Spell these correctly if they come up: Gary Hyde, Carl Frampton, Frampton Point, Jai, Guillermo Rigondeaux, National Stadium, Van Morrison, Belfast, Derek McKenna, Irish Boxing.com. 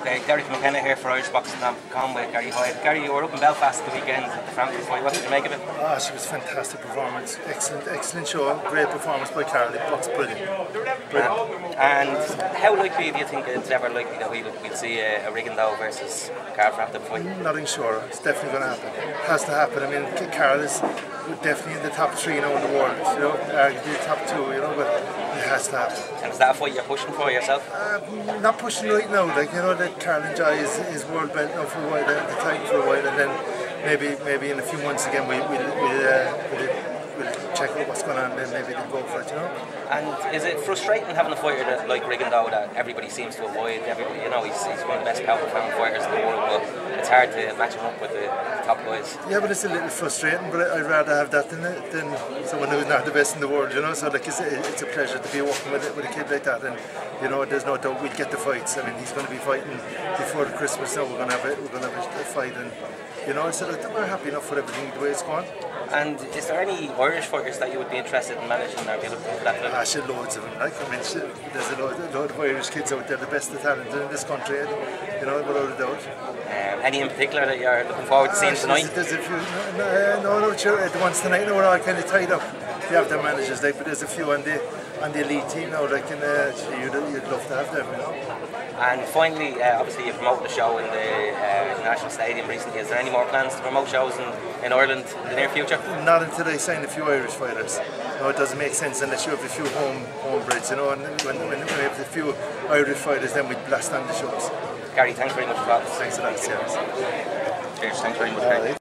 Okay, Derek McKenna here for Irish Boxing.com with Gary Hyde. Gary, you were up in Belfast the weekend at the Frampton Point. What did you make of it? Ah, she was a fantastic performance. Excellent show. Great performance by Carl. It looks brilliant. And how likely do you think it's ever likely that we'll see a Rigondeaux versus Carl Frampton fight? I'm not even sure. It's definitely going to happen. It has to happen. I mean, Carl is definitely in the top three now in the world. You know, arguably the top two. You know, but it has to happen. And is that what you're pushing for yourself? Not pushing right now. Like, you know, that Carl and Jai is world belt now for a while, and the time for a while, and then maybe in a few months again we'll check out what's going on, and then maybe they'll go for it, you know. And is it frustrating having a fighter that, like Rigondeaux, that everybody seems to avoid? Everybody, you know, he's one of the best pound-for-pound fighters in the world, but it's hard to match him up with the top guys. Yeah, but it's a little frustrating, but I'd rather have that than someone who's not the best in the world, you know. So like, it's a pleasure to be working with a kid like that, and you know, there's no doubt we'll get the fights. I mean, he's going to be fighting before Christmas, so we're going to have a fight, and you know, so we're happy enough for everything the way it's going. And is there any Irish fighters that you would be interested in managing or available for that? I should loads of them. Like, I mean, there's a load of Irish kids out there, the best of talent in this country, you know, without a doubt. Any in particular that you're looking forward to seeing tonight? There's a few. No, sure. The ones tonight are all kind of tied up. They have their managers, like, but there's a few on the elite team now, like, and you'd love to have them, you know. And finally, obviously you promoted a show in the National Stadium recently. Is there any more plans to promote shows in Ireland in the near future? Not until they sign a few Irish fighters. No, it doesn't make sense unless you have a few homebreds, you know, and when we have a few Irish fighters, then we blast on the shows. Gary, thanks very much for that. Thanks a lot, Cheers, thanks very much.